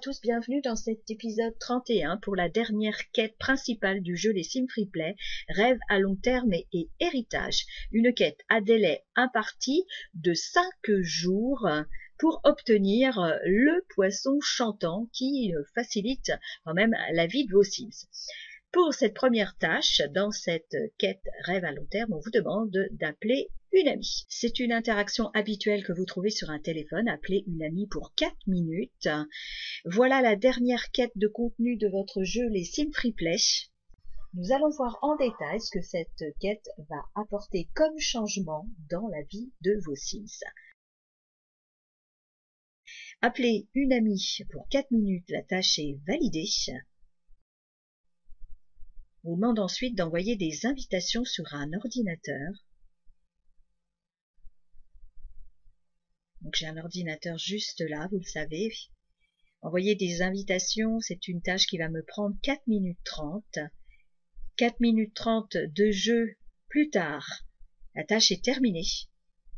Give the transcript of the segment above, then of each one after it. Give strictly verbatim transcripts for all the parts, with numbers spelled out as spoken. tous, bienvenue dans cet épisode trente et un pour la dernière quête principale du jeu Les Sims Freeplay, Rêve à long terme et, et héritage. Une quête à délai imparti de cinq jours pour obtenir le poisson chantant qui facilite quand même la vie de vos Sims. Pour cette première tâche, dans cette quête Rêve à long terme, on vous demande d'appeler une amie. C'est une interaction habituelle que vous trouvez sur un téléphone, appelez une amie pour quatre minutes. Voilà la dernière quête de contenu de votre jeu, les Sims Freeplay. Nous allons voir en détail ce que cette quête va apporter comme changement dans la vie de vos Sims. Appelez une amie pour quatre minutes, la tâche est validée. On demande ensuite d'envoyer des invitations sur un ordinateur. Donc j'ai un ordinateur juste là, vous le savez. Envoyer des invitations, c'est une tâche qui va me prendre quatre minutes trente. quatre minutes trente de jeu plus tard, la tâche est terminée.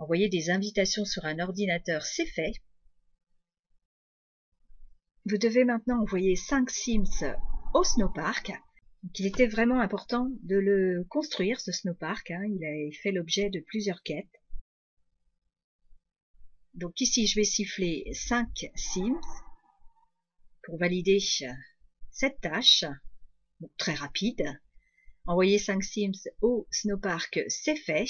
Envoyer des invitations sur un ordinateur, c'est fait. Vous devez maintenant envoyer cinq Sims au snowpark. Donc, il était vraiment important de le construire, ce snowpark. Hein. Il a fait l'objet de plusieurs quêtes. Donc ici, je vais siffler cinq Sims pour valider cette tâche. Donc, très rapide. Envoyer cinq Sims au snowpark, c'est fait.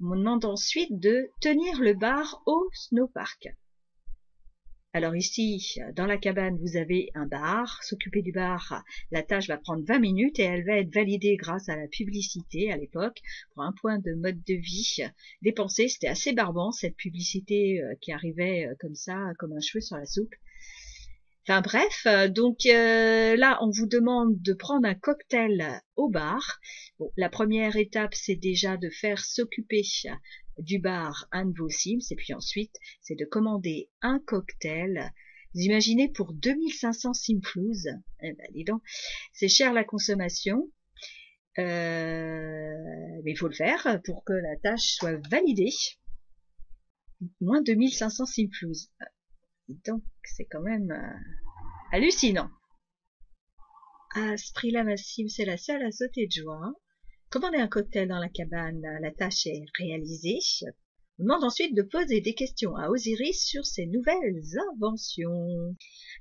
On me demande ensuite de tenir le bar au snowpark. Alors ici, dans la cabane, vous avez un bar. S'occuper du bar, la tâche va prendre vingt minutes et elle va être validée grâce à la publicité à l'époque. Pour un point de mode de vie dépensé, c'était assez barbant cette publicité qui arrivait comme ça, comme un cheveu sur la soupe. Enfin bref, donc euh, là, on vous demande de prendre un cocktail au bar. Bon, la première étape, c'est déjà de faire s'occuper du bar un de vos Sims, et puis ensuite c'est de commander un cocktail. Vous imaginez, pour deux mille cinq cents Simflouz, eh ben dis donc, c'est cher la consommation, euh, mais il faut le faire pour que la tâche soit validée. Moins deux mille cinq cents Simflouz, dis donc, c'est quand même euh, hallucinant. À ce prix là ma Sim, c'est la seule à sauter de joie. Commander un cocktail dans la cabane, la tâche est réalisée. On demande ensuite de poser des questions à Osiris sur ses nouvelles inventions.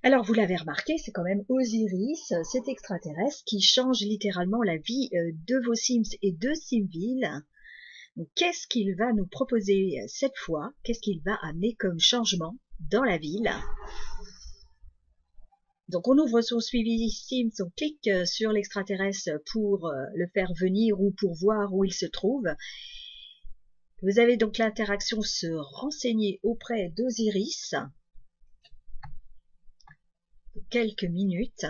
Alors vous l'avez remarqué, c'est quand même Osiris, cet extraterrestre qui change littéralement la vie de vos Sims et de Simville. Qu'est-ce qu'il va nous proposer cette fois? Qu'est-ce qu'il va amener comme changement dans la ville? Donc on ouvre son suivi Sims, on clique sur l'extraterrestre pour le faire venir ou pour voir où il se trouve. Vous avez donc l'interaction se renseigner auprès d'Osiris. Quelques minutes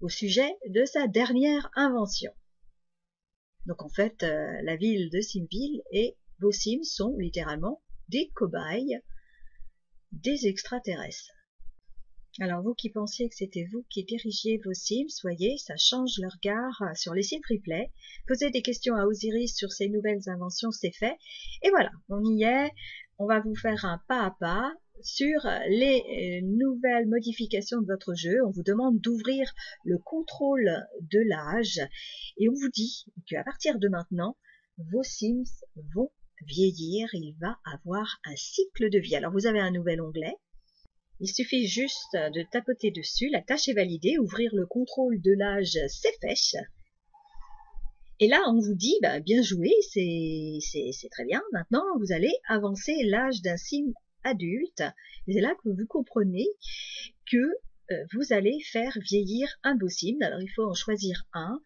au sujet de sa dernière invention. Donc en fait, la ville de Simville et vos Sims sont littéralement des cobayes des extraterrestres. Alors vous qui pensiez que c'était vous qui dirigiez vos Sims, voyez, ça change le regard sur les Sims Freeplay. Posez des questions à Osiris sur ses nouvelles inventions, c'est fait. Et voilà, on y est. On va vous faire un pas à pas sur les nouvelles modifications de votre jeu. On vous demande d'ouvrir le contrôle de l'âge. Et on vous dit qu'à partir de maintenant, vos Sims vont vieillir. Il va avoir un cycle de vie. Alors vous avez un nouvel onglet. Il suffit juste de tapoter dessus, la tâche est validée, ouvrir le contrôle de l'âge, c'est fait. Et là, on vous dit, bah, bien joué, c'est très bien. Maintenant, vous allez avancer l'âge d'un Sim adulte. C'est là que vous comprenez que euh, vous allez faire vieillir un beau Sim. Alors, il faut en choisir un.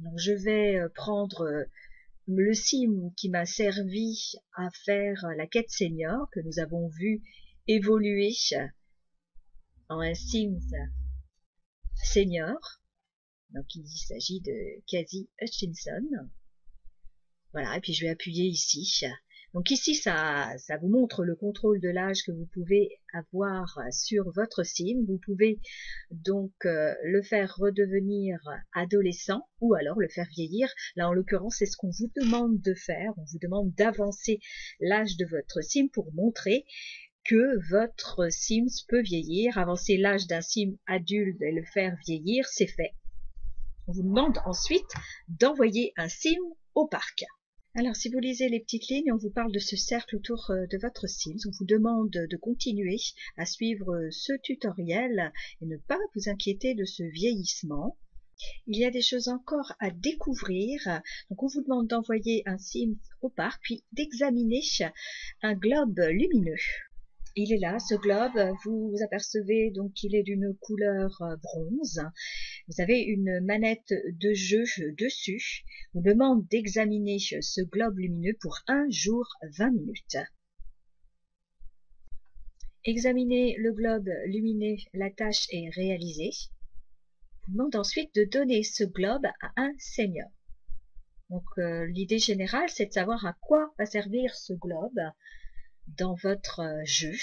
Donc, je vais prendre... Euh, le Sim qui m'a servi à faire la quête senior, que nous avons vu évoluer en un Sim senior. Donc il s'agit de Cassie Hutchinson. Voilà, et puis je vais appuyer ici. Donc ici, ça, ça vous montre le contrôle de l'âge que vous pouvez avoir sur votre Sim. Vous pouvez donc euh, le faire redevenir adolescent ou alors le faire vieillir. Là, en l'occurrence, c'est ce qu'on vous demande de faire. On vous demande d'avancer l'âge de votre Sim pour montrer que votre Sims peut vieillir. Avancer l'âge d'un Sim adulte et le faire vieillir, c'est fait. On vous demande ensuite d'envoyer un Sim au parc. Alors, si vous lisez les petites lignes, on vous parle de ce cercle autour de votre Sims. On vous demande de continuer à suivre ce tutoriel et ne pas vous inquiéter de ce vieillissement. Il y a des choses encore à découvrir. Donc, on vous demande d'envoyer un Sims au parc, puis d'examiner un globe lumineux. Il est là, ce globe. Vous apercevez donc qu'il est d'une couleur bronze. Vous avez une manette de jeu dessus. On demande d'examiner ce globe lumineux pour un jour vingt minutes. Examiner le globe lumineux, la tâche est réalisée. On demande ensuite de donner ce globe à un seigneur. Donc euh, l'idée générale, c'est de savoir à quoi va servir ce globe dans votre jeu.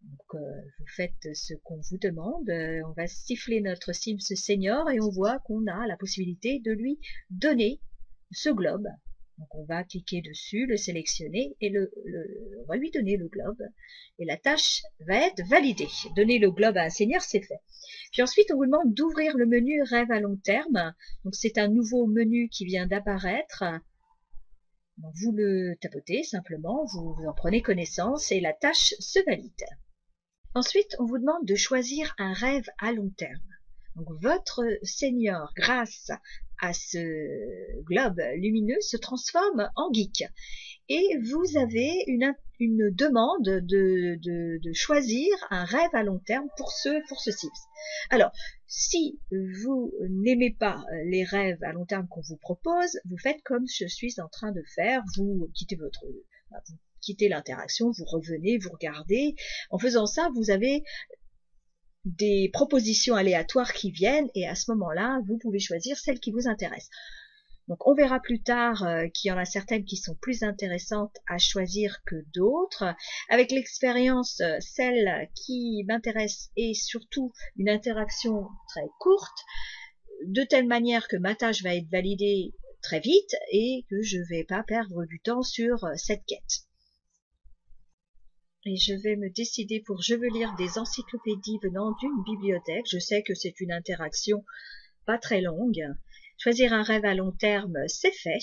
Donc, euh, vous faites ce qu'on vous demande, euh, on va siffler notre Sims senior et on voit qu'on a la possibilité de lui donner ce globe. Donc on va cliquer dessus, le sélectionner et le, le, on va lui donner le globe. Et la tâche va être validée. Donner le globe à un seigneur, c'est fait. Puis ensuite, on vous demande d'ouvrir le menu rêve à long terme. Donc c'est un nouveau menu qui vient d'apparaître. Vous le tapotez simplement, vous, vous en prenez connaissance et la tâche se valide. Ensuite, on vous demande de choisir un rêve à long terme. Donc, votre senior, grâce à ce globe lumineux, se transforme en geek. Et vous avez une, une demande de, de, de choisir un rêve à long terme pour ce, pour ce Sims. Alors, si vous n'aimez pas les rêves à long terme qu'on vous propose, vous faites comme je suis en train de faire, vous quittez votre... Vous quittez l'interaction, vous revenez, vous regardez. En faisant ça, vous avez des propositions aléatoires qui viennent et à ce moment-là, vous pouvez choisir celle qui vous intéresse. Donc, on verra plus tard euh, qu'il y en a certaines qui sont plus intéressantes à choisir que d'autres. Avec l'expérience, euh, celle qui m'intéresse est surtout une interaction très courte, de telle manière que ma tâche va être validée très vite et que je ne vais pas perdre du temps sur euh, cette quête. Et je vais me décider pour « Je veux lire des encyclopédies venant d'une bibliothèque ». Je sais que c'est une interaction pas très longue. Choisir un rêve à long terme, c'est fait.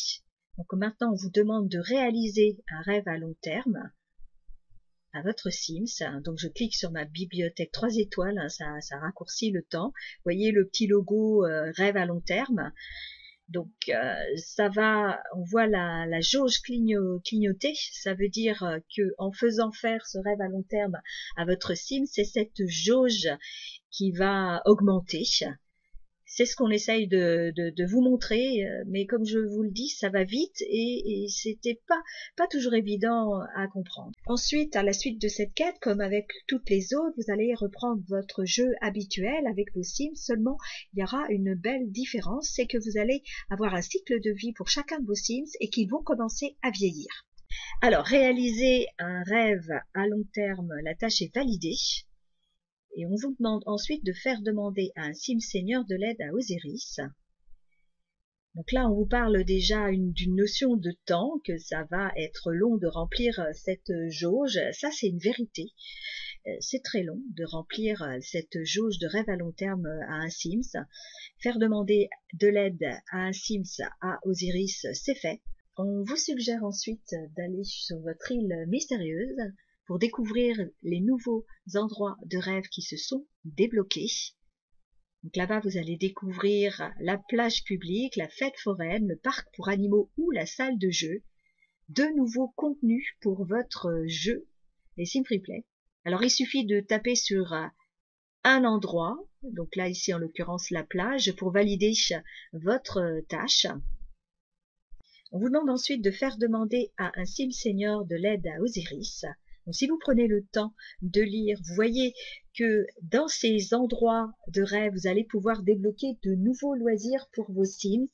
Donc maintenant, on vous demande de réaliser un rêve à long terme à votre Sims. Donc je clique sur ma bibliothèque trois étoiles, ça, ça raccourcit le temps. Vous voyez le petit logo euh, « Rêve à long terme ». Donc euh, ça va, on voit la, la jauge cligno, clignoter, ça veut dire euh, que en faisant faire ce rêve à long terme à votre Sim, c'est cette jauge qui va augmenter. C'est ce qu'on essaye de, de, de vous montrer, euh, mais comme je vous le dis, ça va vite et, et c'était pas, pas toujours évident à comprendre. Ensuite, à la suite de cette quête, comme avec toutes les autres, vous allez reprendre votre jeu habituel avec vos Sims, seulement il y aura une belle différence, c'est que vous allez avoir un cycle de vie pour chacun de vos Sims et qu'ils vont commencer à vieillir. Alors, réaliser un rêve à long terme, la tâche est validée. Et on vous demande ensuite de faire demander à un Sim senior de l'aide à Osiris. Donc là, on vous parle déjà d'une notion de temps, que ça va être long de remplir cette jauge. Ça, c'est une vérité. C'est très long de remplir cette jauge de rêve à long terme à un Sims. Faire demander de l'aide à un Sims à Osiris, c'est fait. On vous suggère ensuite d'aller sur votre île mystérieuse pour découvrir les nouveaux endroits de rêve qui se sont débloqués. Donc là-bas, vous allez découvrir la plage publique, la fête foraine, le parc pour animaux ou la salle de jeu. De nouveaux contenus pour votre jeu, les Sims Freeplay. Alors, il suffit de taper sur un endroit, donc là, ici, en l'occurrence, la plage, pour valider votre tâche. On vous demande ensuite de faire demander à un Sim senior de l'aide à Osiris. Donc, si vous prenez le temps de lire, vous voyez que dans ces endroits de rêve, vous allez pouvoir débloquer de nouveaux loisirs pour vos Sims.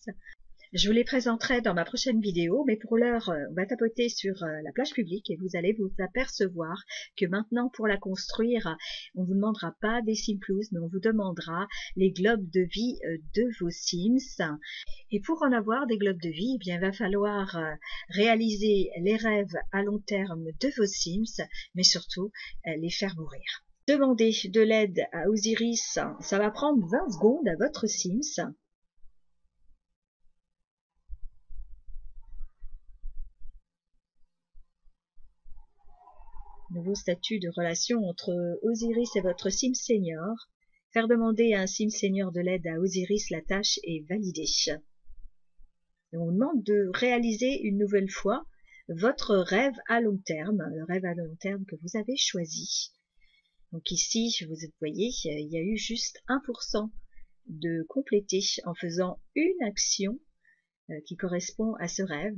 Je vous les présenterai dans ma prochaine vidéo, mais pour l'heure, on va tapoter sur la plage publique et vous allez vous apercevoir que maintenant, pour la construire, on ne vous demandera pas des simplouzes, mais on vous demandera les globes de vie de vos Sims. Et pour en avoir des globes de vie, eh bien, il va falloir réaliser les rêves à long terme de vos Sims, mais surtout les faire mourir. Demandez de l'aide à Osiris, ça va prendre vingt secondes à votre Sims. Nouveau statut de relation entre Osiris et votre Sim Senior. Faire demander à un Sim Senior de l'aide à Osiris, la tâche est validée. Et on demande de réaliser une nouvelle fois votre rêve à long terme, le rêve à long terme que vous avez choisi. Donc ici, vous voyez, il y a eu juste un pour cent de complété en faisant une action qui correspond à ce rêve,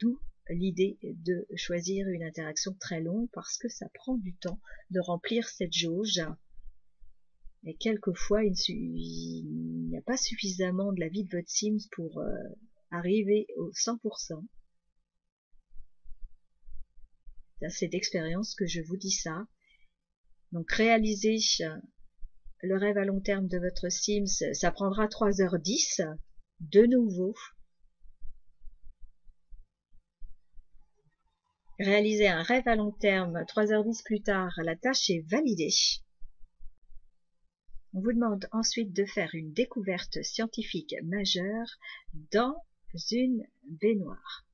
d'où l'idée de choisir une interaction très longue parce que ça prend du temps de remplir cette jauge et quelquefois il n'y a pas suffisamment de la vie de votre Sims pour euh, arriver au cent pour cent. C'est d'expérience que je vous dis ça. Donc réaliser le rêve à long terme de votre Sims, ça prendra trois heures dix de nouveau. Réaliser un rêve à long terme, trois heures dix plus tard, la tâche est validée. On vous demande ensuite de faire une découverte scientifique majeure dans une baignoire.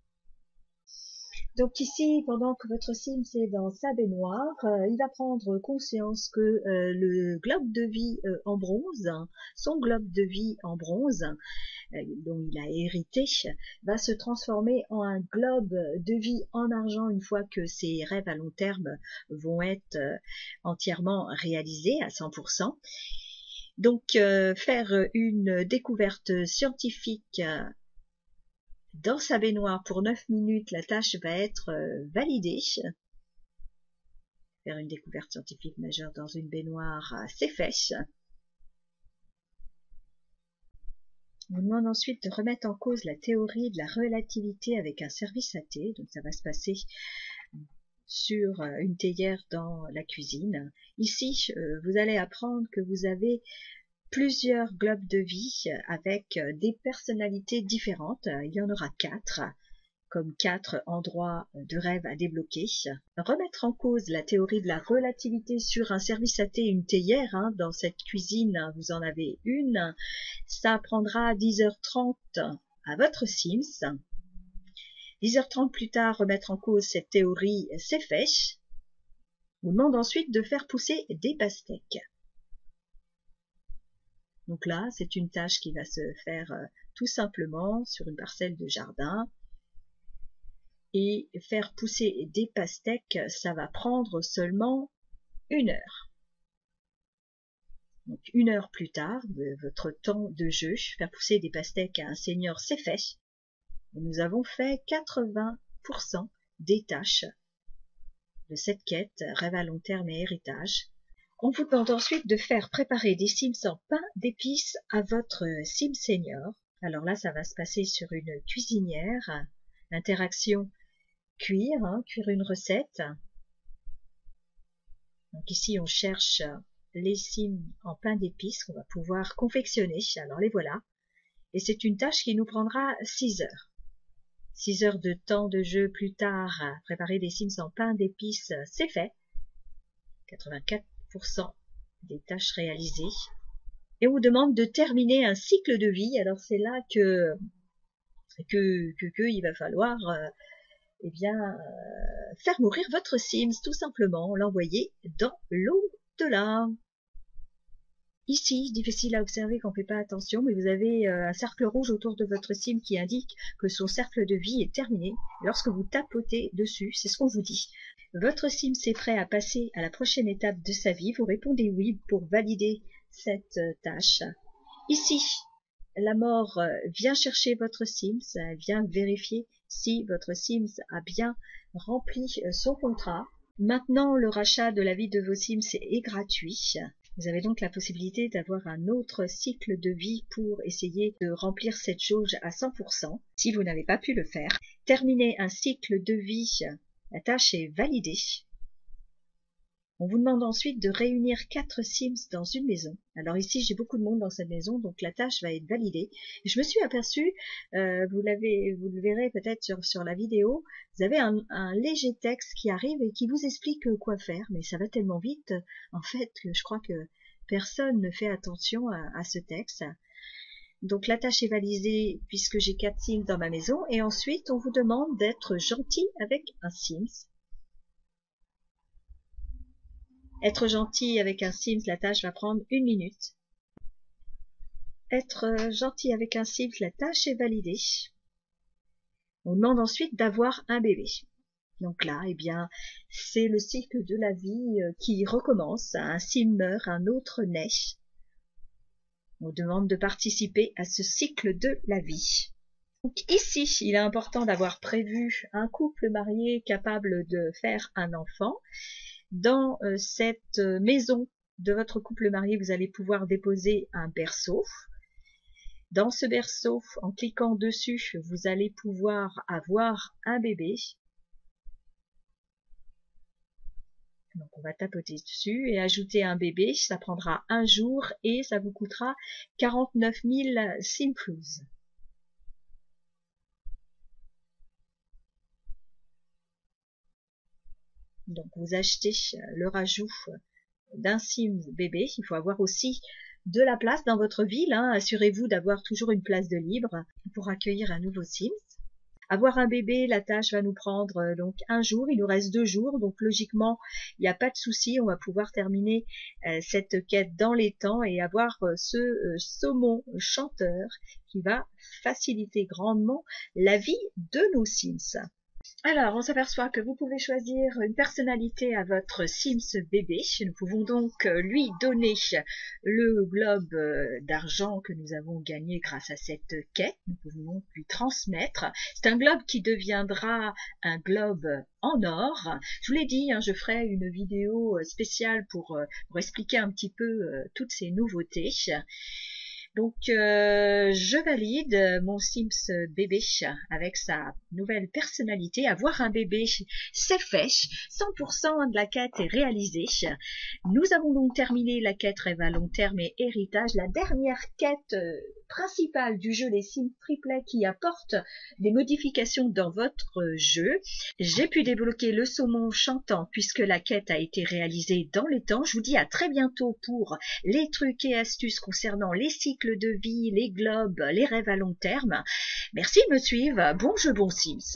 Donc ici, pendant que votre Sims est dans sa baignoire, euh, il va prendre conscience que euh, le globe de vie euh, en bronze, son globe de vie en bronze, euh, dont il a hérité, va se transformer en un globe de vie en argent une fois que ses rêves à long terme vont être euh, entièrement réalisés à cent pour cent. Donc euh, faire une découverte scientifique euh, dans sa baignoire pour neuf minutes, la tâche va être validée. Faire une découverte scientifique majeure dans une baignoire, c'est fait. On demande ensuite de remettre en cause la théorie de la relativité avec un service à thé. Donc ça va se passer sur une théière dans la cuisine. Ici, vous allez apprendre que vous avez plusieurs globes de vie avec des personnalités différentes. Il y en aura quatre, comme quatre endroits de rêve à débloquer. Remettre en cause la théorie de la relativité sur un service à thé, une théière, hein, dans cette cuisine, vous en avez une. Ça prendra dix heures trente à votre Sims. dix heures trente plus tard, remettre en cause cette théorie, c'est fait. On demande ensuite de faire pousser des pastèques. Donc là, c'est une tâche qui va se faire euh, tout simplement sur une parcelle de jardin. Et faire pousser des pastèques, ça va prendre seulement une heure. Donc une heure plus tard, de votre temps de jeu, faire pousser des pastèques à un senior, c'est fait. Et nous avons fait quatre-vingts pour cent des tâches de cette quête, rêve à long terme et héritage. On vous demande ensuite de faire préparer des Sims en pain d'épices à votre Sim Senior. Alors là, ça va se passer sur une cuisinière. L'interaction cuire, hein, cuire une recette. Donc ici, on cherche les Sims en pain d'épices qu'on va pouvoir confectionner. Alors les voilà. Et c'est une tâche qui nous prendra six heures. six heures de temps de jeu plus tard, préparer des Sims en pain d'épices, c'est fait. quatre-vingt-quatre pour cent des tâches réalisées. Et on vous demande de terminer un cycle de vie. Alors c'est là que, que, que, que il va falloir euh, eh bien, euh, faire mourir votre Sims, tout simplement, l'envoyer dans l'au-delà. Ici, difficile à observer quand on ne fait pas attention, mais vous avez euh, un cercle rouge autour de votre Sim qui indique que son cercle de vie est terminé. Lorsque vous tapotez dessus, c'est ce qu'on vous dit. Votre Sim est prêt à passer à la prochaine étape de sa vie. Vous répondez oui pour valider cette tâche. Ici, la mort vient chercher votre Sims, vient vérifier si votre Sims a bien rempli son contrat. Maintenant, le rachat de la vie de vos Sims est gratuit. Vous avez donc la possibilité d'avoir un autre cycle de vie pour essayer de remplir cette jauge à cent pour cent si vous n'avez pas pu le faire. Terminer un cycle de vie, la tâche est validée. On vous demande ensuite de réunir quatre Sims dans une maison. Alors ici, j'ai beaucoup de monde dans cette maison, donc la tâche va être validée. Je me suis aperçue, euh, vous, l'avez, vous le verrez peut-être sur, sur la vidéo, vous avez un, un léger texte qui arrive et qui vous explique quoi faire, mais ça va tellement vite, en fait, que je crois que personne ne fait attention à, à ce texte. Donc la tâche est validée puisque j'ai quatre Sims dans ma maison. Et ensuite, on vous demande d'être gentil avec un Sims. Être gentil avec un Sims, la tâche va prendre une minute. Être gentil avec un Sims, la tâche est validée. On demande ensuite d'avoir un bébé. Donc là, eh bien, c'est le cycle de la vie qui recommence. Un Sim meurt, un autre naît. On demande de participer à ce cycle de la vie. Donc ici, il est important d'avoir prévu un couple marié capable de faire un enfant. Dans cette maison de votre couple marié, vous allez pouvoir déposer un berceau. Dans ce berceau, en cliquant dessus, vous allez pouvoir avoir un bébé. Donc on va tapoter dessus et ajouter un bébé. Ça prendra un jour et ça vous coûtera quarante-neuf mille Simflouz. Donc vous achetez le rajout d'un Sim bébé. Il faut avoir aussi de la place dans votre ville. Hein. Assurez-vous d'avoir toujours une place de libre pour accueillir un nouveau Sims. Avoir un bébé, la tâche va nous prendre donc un jour. Il nous reste deux jours. Donc logiquement, il n'y a pas de souci. On va pouvoir terminer euh, cette quête dans les temps et avoir euh, ce euh, saumon chanteur qui va faciliter grandement la vie de nos Sims. Alors, on s'aperçoit que vous pouvez choisir une personnalité à votre Sims bébé. Nous pouvons donc lui donner le globe d'argent que nous avons gagné grâce à cette quête. Nous pouvons donc lui transmettre. C'est un globe qui deviendra un globe en or. Je vous l'ai dit, hein, je ferai une vidéo spéciale pour, pour expliquer un petit peu toutes ces nouveautés. Donc, euh, je valide mon Sims bébé avec sa nouvelle personnalité. Avoir un bébé, c'est fait. cent pour cent de la quête est réalisée. Nous avons donc terminé la quête rêve à long terme et héritage. La dernière quête principale du jeu, les Sims Freeplay, qui apporte des modifications dans votre jeu. J'ai pu débloquer le saumon chantant puisque la quête a été réalisée dans les temps. Je vous dis à très bientôt pour les trucs et astuces concernant les cycles de vie, les globes, les rêves à long terme. Merci de me suivre. Bon jeu, bon Sims.